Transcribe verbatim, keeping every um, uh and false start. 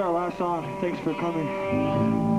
our last song. Thanks for coming.